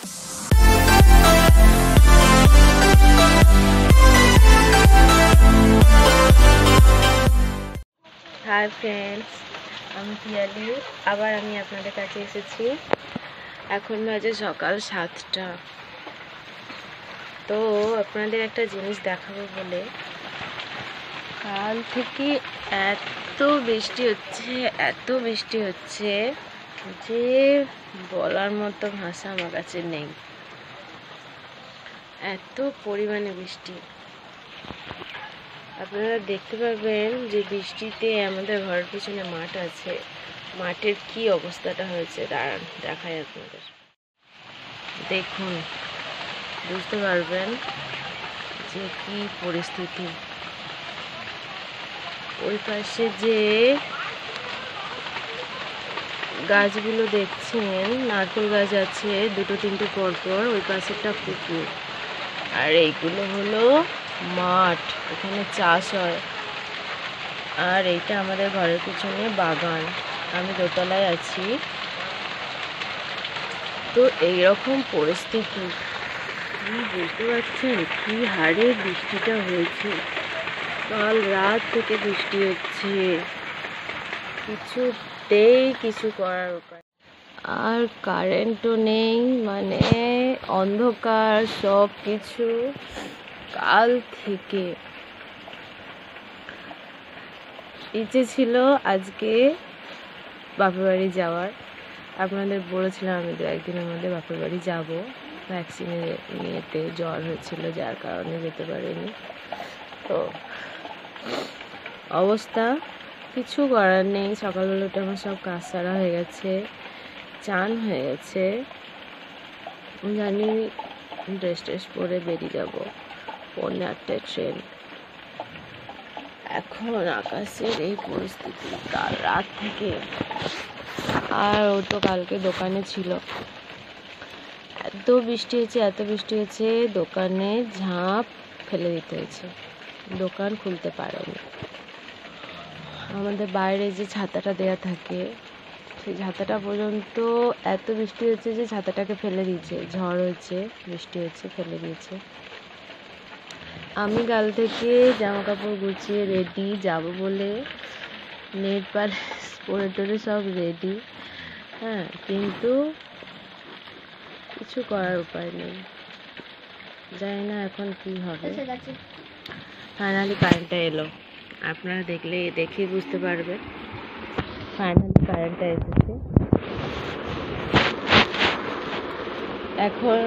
Hi friends, আমি পিয়ালি। আবার আমি আপনাদের কাছে এসেছি। এখন বাজে সকাল 7টা। তো আপনাদের একটা জিনিস দেখাবো বলে, কাল থেকে এত বৃষ্টি হচ্ছে যে বলার মতো ভাষা আমার কাছে নেই। এত পরিমাণে বৃষ্টি, আপনারা দেখতে পাবেন যে বৃষ্টিতে আমাদের ঘরের পিছনে মাঠ আছে, মাঠের কি অবস্থাটা হয়েছে দাঁড়ান দেখাই আপনাদের। দেখুন, বুঝতে পারবেন যে কি পরিস্থিতি। ওই পাশে যে গাছগুলো দেখছেন, নারকেল গাছ আছে 2-3 পরপর, ওই পাশে একটা পুকুর, আর এইগুলো হলো মাঠ, এখানে চাষ হয়। আর এইটা আমাদের ঘরের পিছনে বাগান, আমি দোতলায় আছি। তো এইরকম পরিস্থিতি, কি বুঝতে পারছেন কি হারে বৃষ্টিটা হয়েছে। কাল রাত থেকে বৃষ্টি হচ্ছে, কিছুতেই কিছু করার উপায়। আর কারেন্টও নেই, মানে অন্ধকার সব কিছু কাল থেকে। ইচ্ছে ছিল আজকে বাপের বাড়ি যাওয়ার, আপনাদের বলেছিলাম আমি তো একদিনের মধ্যে বাপের বাড়ি যাবো। ভ্যাকসিনে নিয়েতে জ্বর হয়েছিল, যার কারণে যেতে পারিনি। তো অবস্থা কিছু করার নেই। সকালবেলাটা আমার সব কাজ সারা হয়ে গেছে, চান হয়ে গেছে, জানি ড্রেস ট্রেস পরে বেরিয়ে যাবো 4:00 ট্রেন। এখন আকাশের এই পরিস্থিতি কাল রাত থেকে। আর ও তো কালকে দোকানে ছিল, এত বৃষ্টি হয়েছে দোকানে ঝাঁপ ফেলে দিতে হয়েছে, দোকান খুলতে পারেনি। আমাদের বাইরে যে ছাতাটা দেয়া থাকে, সেই ছাতাটা পর্যন্ত এত বৃষ্টি হয়েছে যে ছাতাটাকে ফেলে দিয়েছে। ঝড় হয়েছে, বৃষ্টি হয়েছে, ফেলে দিয়েছে। আমি কাল থেকে জামা কাপড় গুছিয়ে রেডি যাব বলে, নেট পালিশ পরে টরে সব রেডি, হ্যাঁ, কিন্তু কিছু করার উপায় নেই। জানি না এখন কি হবে। ফাইনালি কারেন্টটা এলো, আপনারা দেখেই বুঝতে পারবেন। ফাইনালি কারেন্টটা এসেছে। এখন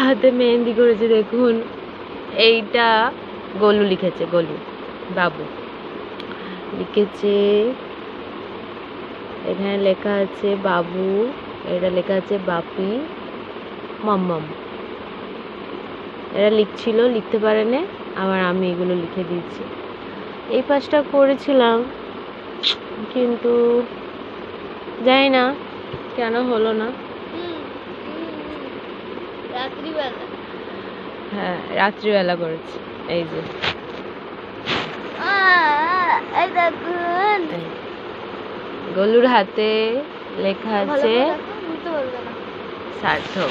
হাতে মেহেন্দি করেছে, দেখুন এইটা গোলু লিখেছে, গোলু বাবু লিখেছে। এখানে লেখা আছে বাবু, এটা লেখা আছে বাপি মাম্মাম। এরা লিখছিল, লিখতে পারে না, আবার আমি এগুলো লিখে দিয়েছি। এই পাশটা করেছিলাম, কিন্তু জানি না কেন হলো না। হ্যাঁ, রাত্রিবেলা করেছি। এই যে গলুর হাতে লেখা আছে সার্থক,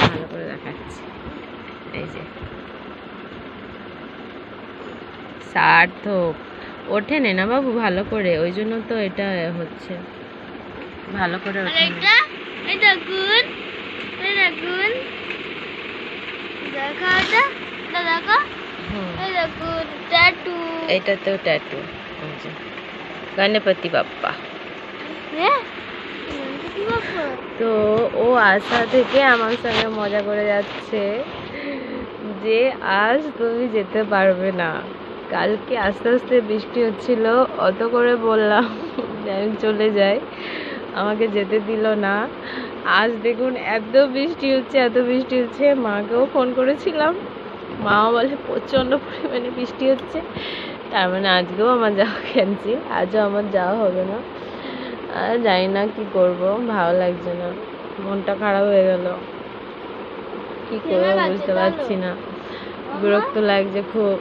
ভালো করে দেখাচ্ছি। এই যে সার্থক ওঠে না বাবু ভালো করে, ওই জন্য তো এটা হচ্ছে, ভালো করে ওঠে না। এটা তো ট্যাটু, গণপতি বাপ্পা। তো ও আশা থেকে আমার সঙ্গে মজা করে যাচ্ছে যে আজ তুমি যেতে পারবে না। কালকে আস্তে আস্তে বৃষ্টি হচ্ছিল, অত করে বললাম চলে যাই, আমাকে যেতে দিল না। আজ দেখুন এত বৃষ্টি হচ্ছে। মাকেও ফোন করেছিলাম, মাও বলে প্রচণ্ড পরিমাণে বৃষ্টি হচ্ছে। তার মানে আজকেও আমার যাওয়া ক্যান্সেল, আজও আমার যাওয়া হবে না। জানি না কি করব, ভালো লাগছে না, মনটা খারাপ হয়ে গেল, কি করবো বুঝতে পারছি না। বিরক্ত লাগছে খুব।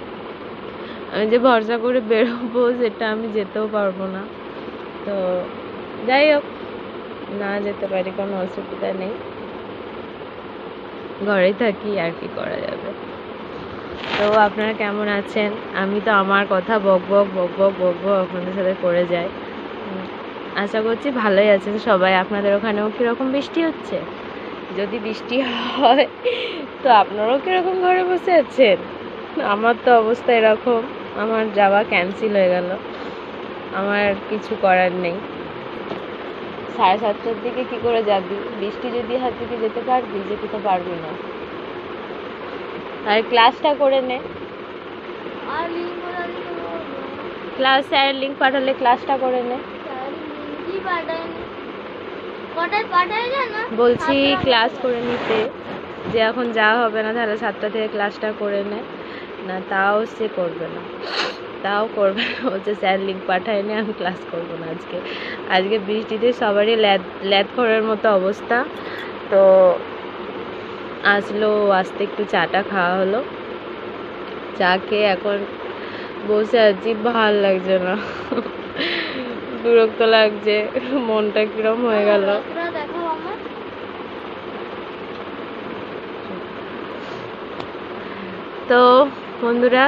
আমি যে ভরসা করে বেরোবো সেটা আমি যেতেও পারবো না। তো যাই হোক, না যেতে পারি কোনো অসুবিধা নেই, ঘরে থাকি আর কি করা যাবে। তো আপনারা কেমন আছেন? আমি তো আমার কথা বক বক আপনাদের সাথে করে যাই। আশা করছি ভালোই আছেন সবাই। আপনাদের ওখানেও কীরকম বৃষ্টি হচ্ছে? যদি বৃষ্টি হয় তো আপনারাও কীরকম ঘরে বসে আছেন? আমার তো অবস্থা এরকম, আমার যাওয়া ক্যান্সেল হয়ে গেল, আমার কিছু করার নেই। 7:30টার দিকে কি করে যাবি? বৃষ্টি যদি হাত দিকে যেতে পারবি? যেতে তো পারবি না। আর ক্লাসটা করে নে, ক্লাস এর লিংক পাঠালে ক্লাসটা করে নে। বলছি ক্লাস করে নিতে, যে এখন যাওয়া হবে না, তাহলে 7টা থেকে ক্লাসটা করে নে। না তাও সে করবে না, তাও করবে না, হচ্ছে স্যার লিঙ্ক পাঠায় নি, আমি ক্লাস করবো না আজকে। আজকে বৃষ্টিতে সবারই ল্যাদ করার মতো অবস্থা। তো আসলো, আসতে একটু চাটা খাওয়া হলো, চা খেয়ে এখন বসে আছি। ভাল লাগছে না, বিরক্ত লাগছে, মনটা কিরম হয়ে গেল। তো বন্ধুরা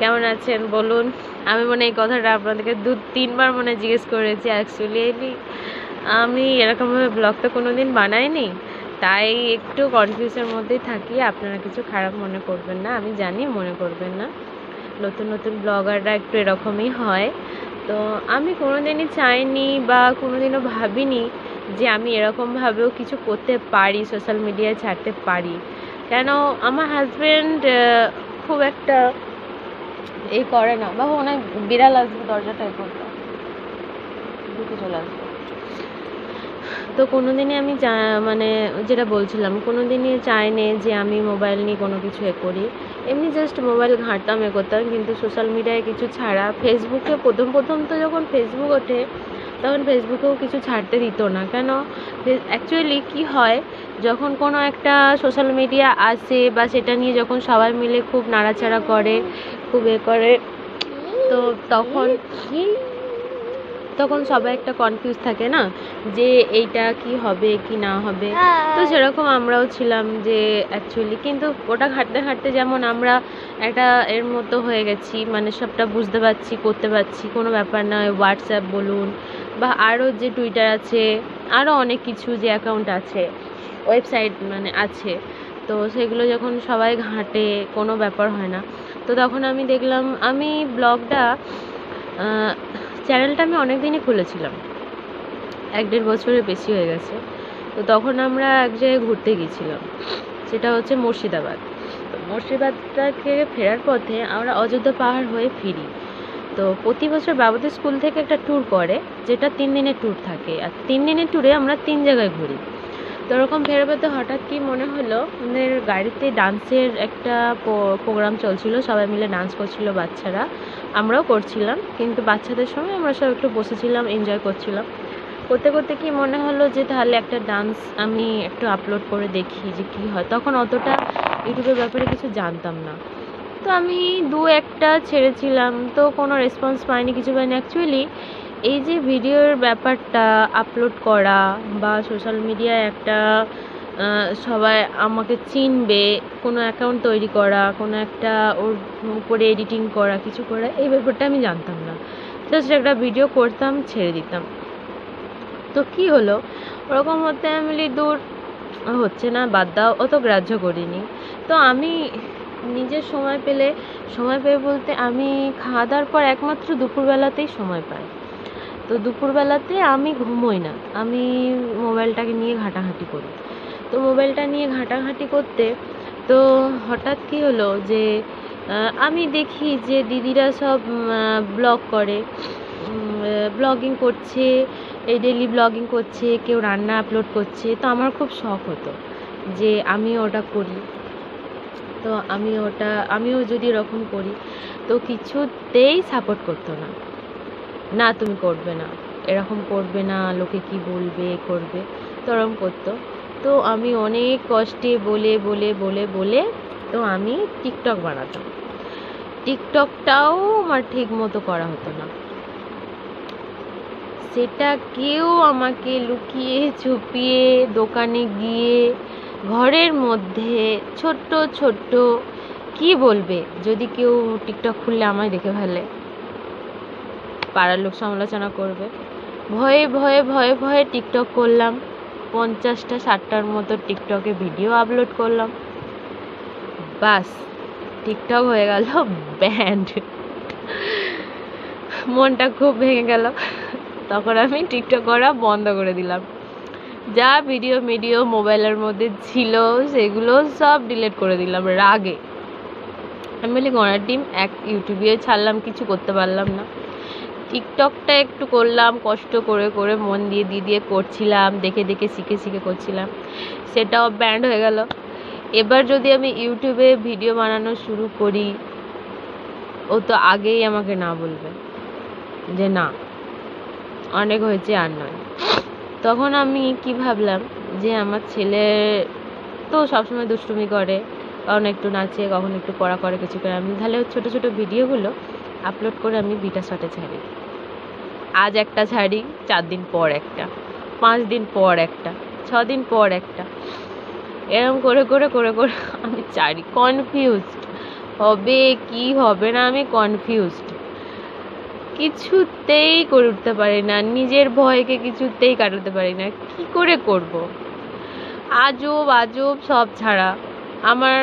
কেমন আছেন বলুন? আমি মনে এই কথাটা আপনাদেরকে 2-3 বার মনে জিজ্ঞেস করেছি। অ্যাকচুয়ালি আমি এরকমভাবে ব্লগ তো কোনো দিন বানাইনি, তাই একটু কনফিউজের মধ্যেই থাকি। আপনারা কিছু খারাপ মনে করবেন না, আমি জানি মনে করবেন না। নতুন নতুন ব্লগাররা একটু এরকমই হয়। তো আমি কোনো দিনই চাইনি বা কোনো দিনও ভাবিনি যে আমি এরকমভাবেও কিছু করতে পারি, সোশ্যাল মিডিয়ায় ছাড়তে পারি। কেন আমার হাজব্যান্ড খুব একটা এই করে না। বাবা অনেক বিড়াল আসবে, দরজাটাই করতো ঢুকে চলে আসবে। তো কোনো দিনই আমি মানে যেটা বলছিলাম, কোনো দিনই চাইনি যে আমি মোবাইল নিয়ে কোনো কিছু করি। এমনি জাস্ট মোবাইল ঘাঁটতাম, করতাম, কিন্তু সোশ্যাল মিডিয়ায় কিছু ছাড়া। ফেসবুকে প্রথম তো যখন ফেসবুক ওঠে তখন ফেসবুকেও কিছু ছাড়তে দিত না। কেন? অ্যাকচুয়ালি কি হয়, যখন কোনো একটা সোশ্যাল মিডিয়া আসে বা সেটা নিয়ে যখন সবাই মিলে খুব নাড়াচাড়া করে, খুব করে, তো তখন সবাই একটা কনফিউজ থাকে না, যে এইটা কি হবে কি না হবে। তো সেরকম আমরাও ছিলাম যে অ্যাকচুয়ালি, কিন্তু ওটা ঘাঁটতে ঘাঁটতে যেমন আমরা একটা এর মতো হয়ে গেছি, মানে সবটা বুঝতে পারছি, করতে পারছি, কোনো ব্যাপার নয়। হোয়াটসঅ্যাপ বলুন বা আরও যে টুইটার আছে, আরও অনেক কিছু যে অ্যাকাউন্ট আছে, ওয়েবসাইট মানে আছে, তো সেগুলো যখন সবাই ঘাঁটে কোনো ব্যাপার হয় না। তো তখন আমি দেখলাম, আমি ব্লগটা চ্যানেলটা আমি অনেক দিনই খুলেছিলাম, 1-1.5 বছরের বেশি হয়ে গেছে। তো তখন আমরা এক জায়গায় ঘুরতে গিয়েছিলাম, সেটা হচ্ছে মুর্শিদাবাদ। তো মুর্শিদাবাদটাকে ফেরার পথে আমরা অযোধ্যা পাহাড় হয়ে ফিরি। তো প্রতি বছর বাবুদের স্কুল থেকে একটা ট্যুর করে, যেটা 3 দিনের ট্যুর থাকে, আর 3 দিনের ট্যুরে আমরা 3 জায়গায় ঘুরি। তো ওরকম ফেরার হঠাৎ কি মনে হলো, আমাদের গাড়িতে ডান্সের একটা প্রোগ্রাম চলছিল, সবাই মিলে ডান্স করছিল বাচ্চারা, আমরাও করছিলাম, কিন্তু বাচ্চাদের সঙ্গে আমরা সব একটু বসেছিলাম, এনজয় করছিলাম। করতে করতে কি মনে হলো যে তাহলে একটা ডান্স আমি একটু আপলোড করে দেখি যে কী হয়। তখন অতটা ইউটিউবের ব্যাপারে কিছু জানতাম না, তো আমি 2-1টা ছেড়েছিলাম, তো কোনো রেসপন্স পাইনি, কিছু পাইনি। অ্যাকচুয়ালি এই যে ভিডিওর ব্যাপারটা আপলোড করা বা সোশ্যাল মিডিয়ায় একটা সবাই আমাকে চিনবে, কোনো অ্যাকাউন্ট তৈরি করা, কোনো একটা ওর উপরে এডিটিং করা, কিছু করা, এই ব্যাপারটা আমি জানতাম না। জাস্ট একটা ভিডিও করতাম, ছেড়ে দিতাম। তো কি হলো, ওরকম হতে আমি দূর হচ্ছে না, বাদ দাও, অত গ্রাহ্য করিনি। তো আমি নিজের সময় পেয়ে বলতে আমি খাওয়া দাওয়ার পর একমাত্র দুপুরবেলাতেই সময় পাই। তো দুপুরবেলাতে আমি ঘুমোই না, আমি মোবাইলটাকে নিয়ে ঘাঁটাঘাঁটি করি। তো মোবাইলটা নিয়ে ঘাঁটাঘাঁটি করতে তো হঠাৎ কি হলো যে আমি দেখি যে দিদিরা সব ব্লগ করে, ব্লগিং করছে, এই ডেলি ব্লগিং করছে, কেউ রান্না আপলোড করছে। তো আমার খুব শখ হতো যে আমিও ওটা করি, তো আমিও যদি এরকম করি। তো কিছুতেই সাপোর্ট করতো না, না তুমি করবে না, এরকম করবে না, লোকে কি বলবে, করবে, তো ওরকম করতো। তো আমি অনেক কষ্টে বলে বলে বলে বলে তো আমি টিকটক বানাতাম। টিকটকটাও আমার ঠিক মতো করা হতো না, সেটাকেও আমাকে লুকিয়ে ছুপিয়ে দোকানে গিয়ে ঘরের মধ্যে ছোট্ট ছোট্ট কি বলবে যদি কেউ টিকটক খুললে আমায় দেখে ফেলে, পাড়ার লোক সমালোচনা করবে। ভয়ে ভয়ে ভয়ে ভয়ে টিকটক করলাম, 50-60টার মতো টিকটকে ভিডিও আপলোড করলাম, বাস টিকটক হয়ে গেল ব্যান্ড। মনটা খুব ভেঙে গেল, তখন আমি টিকটক করা বন্ধ করে দিলাম। যা ভিডিও মিডিও মোবাইলের মধ্যে ছিল সেগুলো সব ডিলিট করে দিলাম রাগে। আমি বলি গণার টিম এক ইউটিউবে ছাড়লাম, কিছু করতে পারলাম না। টিকটকটা একটু করলাম, কষ্ট করে করে মন দিয়ে দিয়ে করছিলাম, দেখে দেখে শিখে শিখে করছিলাম, সেটাও ব্যান্ড হয়ে গেল। এবার যদি আমি ইউটিউবে ভিডিও বানানো শুরু করি, ও তো আগেই আমাকে না বলবে যে না অনেক হয়েছে আর নয়। তখন আমি কি ভাবলাম যে আমার ছেলে তো সবসময় দুষ্টুমি করে, কখনো একটু নাচে, কখনো একটু পড়া করে, কিছু করে। আমি তাহলে ছোটো ছোটো ভিডিওগুলো আপলোড করে আমি বিটা শটে ছাড়ি, আজ একটা ছাড়ি, 4 দিন পর একটা, 5 দিন পর একটা, 6 দিন পর একটা, এরকম করে করে করে করে আমি ছাড়ি। কনফিউজড হবে কি হবে না, আমি কনফিউজড, কিছুতেই করে উঠতে পারি না, নিজের ভয়কে কিছুতেই কাটাতে পারি না। কি করে করব? আজব আজব সব ছাড়া। আমার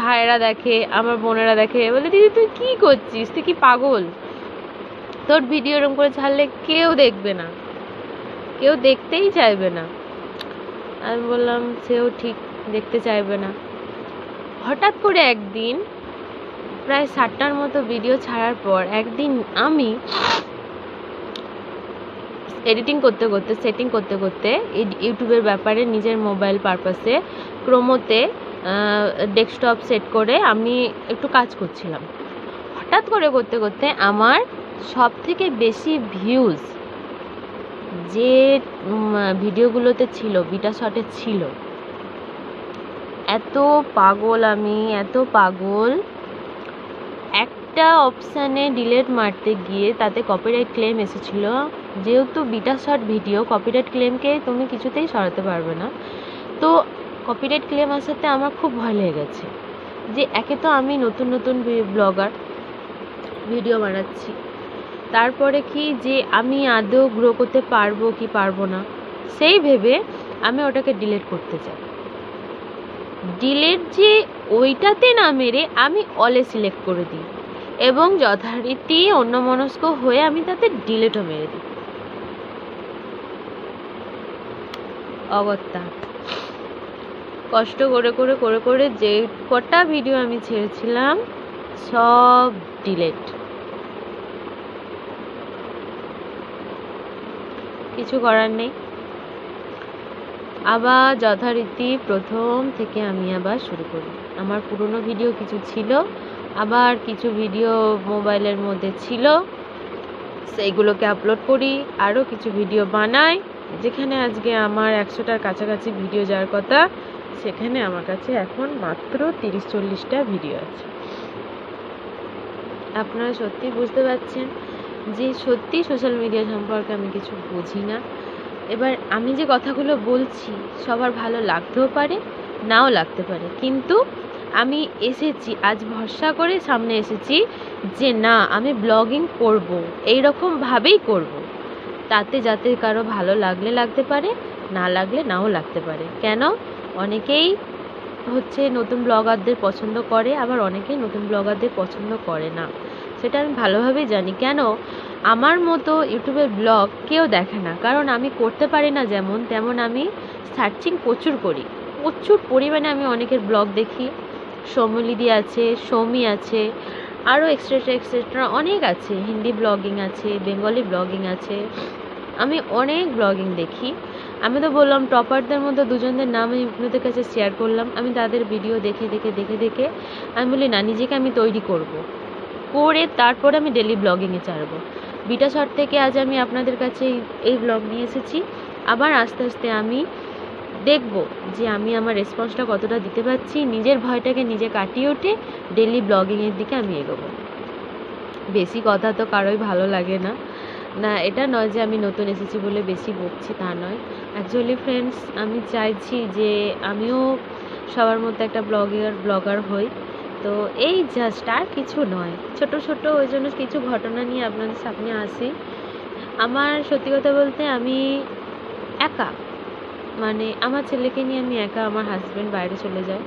ভাইয়েরা দেখে, আমার বোনেরা দেখে, বলে দিদি তুই কি করছিস, তুই কি পাগল, তোর ভিডিও এরকম করে ছাড়লে কেউ দেখবে না, কেউ দেখতেই চাইবে না। আমি বললাম সেও ঠিক, দেখতে চাইবে না। হঠাৎ করে একদিন প্রায় 60টার মতো ভিডিও ছাড়ার পর একদিন আমি এডিটিং করতে করতে, সেটিং করতে করতে ইউটিউবের ব্যাপারে নিজের মোবাইল পারপাসে ক্রোমোতে ডেস্কটপ সেট করে আমি একটু কাজ করছিলাম। হঠাৎ করে করতে করতে আমার সবথেকে বেশি ভিউজ যে ভিডিওগুলোতে ছিল, বিটা শটে ছিল। এত পাগল আমি, এত পাগল। একটা অপশানে ডিলেট মারতে গিয়ে তাতে কপিরাইট ক্লেম এসেছিলো, যেহেতু বিটা শট ভিডিও কপিরাইট ক্লেমকে তুমি কিছুতেই সরাতে পারবে না। তো কপিরাইট ক্লেম আসাতে আমার খুব ভয় লেগে গেছে যে একে তো আমি নতুন নতুন ব্লগার ভিডিও বানাচ্ছি, তারপরে কি যে আমি আদৌ গ্রো করতে পারবো কি পারবো না, সেই ভেবে আমি ওটাকে ডিলেট করতে চাই। ডিলেট যে ওইটাতে না মেরে আমি অলে সিলেক্ট করে দিই এবং যথারীতি অন্যমনস্ক হয়ে আমি তাতে ডিলেটও মেরে দিই। অগত্যা কষ্ট করে করে করে করে যে কটা ভিডিও আমি ছেড়েছিলাম সব ডিলেট। কিছু করার নেই, আবার যথারীতি প্রথম থেকে আমি আবার শুরু করি। আমার পুরনো ভিডিও কিছু ছিল, আবার কিছু ভিডিও মোবাইলের মধ্যে ছিল, সেইগুলোকে আপলোড করি, আরও কিছু ভিডিও বানাই। যেখানে আজকে আমার 100টার কাছাকাছি ভিডিও যাওয়ার কথা, সেখানে আমার কাছে এখন মাত্র 30-40টা ভিডিও আছে। আপনারা সত্যি বুঝতে পারছেন যে সত্যি সোশ্যাল মিডিয়া সম্পর্কে আমি কিছু বুঝি না। এবার আমি যে কথাগুলো বলছি সবার ভালো লাগতেও পারে, নাও লাগতে পারে, কিন্তু আমি এসেছি আজ ভরসা করে সামনে এসেছি যে না আমি ব্লগিং করব, এইরকমভাবেই করব, তাতে যাতে কারো ভালো লাগলে লাগতে পারে, না লাগলে নাও লাগতে পারে। কেন অনেকেই হচ্ছে নতুন ব্লগারদের পছন্দ করে, আবার অনেকেই নতুন ব্লগারদের পছন্দ করে না, সেটা আমি ভালোভাবেই জানি। কেন আমার মতো ইউটিউবের ব্লগ কেউ দেখে না, কারণ আমি করতে পারি না যেমন তেমন। আমি সার্চিং প্রচুর করি, প্রচুর পরিমাণে আমি অনেকের ব্লগ দেখি। সৌমিলিদি আছে, সৌমি আছে, আরও এক্সট্রা এক্সট্রা অনেক আছে, হিন্দি ব্লগিং আছে, বেঙ্গলি ব্লগিং আছে, আমি অনেক ব্লগিং দেখি। আমি তো বললাম টপারদের মধ্যে 2জনের নাম আমি আপনাদের কাছে শেয়ার করলাম। আমি তাদের ভিডিও দেখে আমি বলি না নিজেকে আমি তৈরি করব, করে তারপরে আমি ডেলি ব্লগিংয়ে ছাড়বো। বিটা শট থেকে আজ আমি আপনাদের কাছে এই ব্লগ নিয়ে এসেছি। আবার আস্তে আস্তে আমি দেখব যে আমি আমার রেসপন্সটা কতটা দিতে পারছি, নিজের ভয়টাকে নিজে কাটিয়ে উঠে ডেলি ব্লগিংয়ের দিকে আমি এগোবো। বেশি কথা তো কারোই ভালো লাগে না, ना एटा नय जे आमी नतून एसेछि बोले बेशी बकछि ता नय। एक्चुअली फ्रेंड्स आमी चाइछि जे आमिओ सबार मतो एकटा ब्लगार हई। तो एई जस्ट आर किछु नय, छोटो छोटो ओई जोन्नो किछु घटना निये आपनादेर सामने आसि। आमार सत्यि कथा बोलते आमी एका, माने आमार छेलेके निये आमी एका, आमार हाजबेंड बाइरे चले जाय,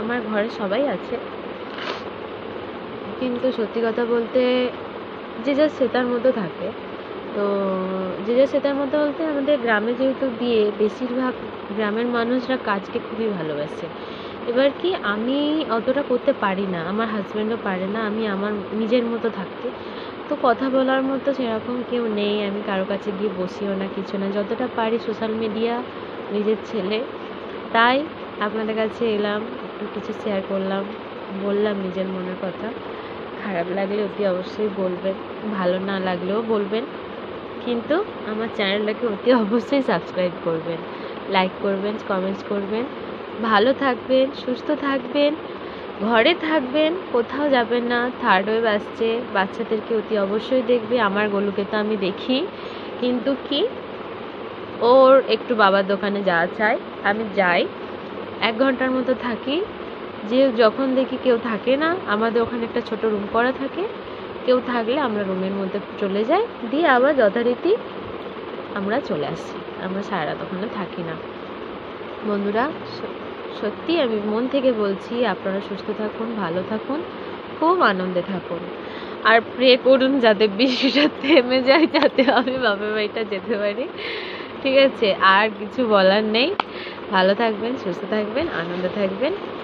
आमार घरे सबाई आछे, किन्तु सत्यि कथा बोलते जे जा सेतार मतो थाके। तो जे जा सेतार मतो बोलते आमादेर ग्रामे जेहेतु बिये, बेशिरभाग ग्रामेर मानुषरा काजके खुबই ভালোবাসে। এবার কি আমি অতটা করতে পারি না, আমার হাজবেন্ডও পারে না, আমি আমার নিজের মতো থাকতে। তো কথা বলার মতো সেরকম কেউ নেই, আমি কারো কাছে গিয়ে বসিও না, কিছু না, যতটা পারি সোশ্যাল মিডিয়া, নিজের ছেলে, তাই আপনাদের কাছে এলাম, একটু কিছু শেয়ার করলাম, বললাম নিজের মনের কথা। খারাপ লাগলে অতি অবশ্যই বলবেন, ভালো না লাগলেও বলবেন, কিন্তু আমার চ্যানেলটাকে অতি অবশ্যই সাবস্ক্রাইব করবেন, লাইক করবেন, কমেন্টস করবেন। ভালো থাকবেন, সুস্থ থাকবেন, ঘরে থাকবেন, কোথাও যাবেন না। থার্ড ওয়েভ আসছে, বাচ্চাদেরকে অতি অবশ্যই দেখবে। আমার গলুকে তো আমি দেখি, কিন্তু কি ওর একটু বাবার দোকানে যাওয়া চাই, আমি যাই, 1 ঘন্টার মতো থাকি। যে যখন দেখি কেউ থাকে না, আমাদের ওখানে একটা ছোট রুম করা থাকে, কেউ থাকলে আমরা রুমের মধ্যে চলে যাই, দিয়ে আবার যথারীতি আমরা চলে আসি, আমরা সারা রাত ওখানে থাকি না। বন্ধুরা সত্যি আমি মন থেকে বলছি, আপনারা সুস্থ থাকুন, ভালো থাকুন, খুব আনন্দে থাকুন, আর প্রে করুন যাতে বৃষ্টিটা থেমে যায়, যাতে আমি বাপের বাড়িটা যেতে পারি। ঠিক আছে, আর কিছু বলার নেই। ভালো থাকবেন, সুস্থ থাকবেন, আনন্দে থাকবেন।